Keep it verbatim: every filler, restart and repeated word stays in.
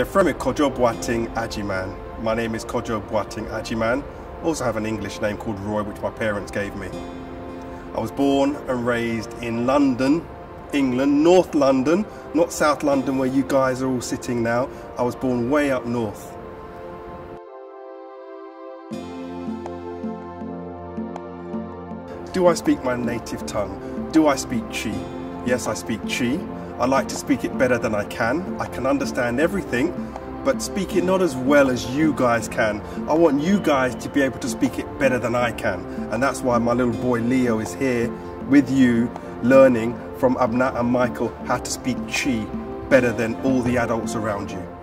You're from a Kojo Bwating Ajiman. My name is Kojo Bwating Ajiman. I also have an English name called Roy, which my parents gave me. I was born and raised in London, England, North London, not South London where you guys are all sitting now. I was born way up north. Do I speak my native tongue? Do I speak Twi? Yes, I speak Twi. I like to speak it better than I can. I can understand everything, but speak it not as well as you guys can. I want you guys to be able to speak it better than I can. And that's why my little boy Leo is here with you, learning from Abnat and Michael how to speak Twi better than all the adults around you.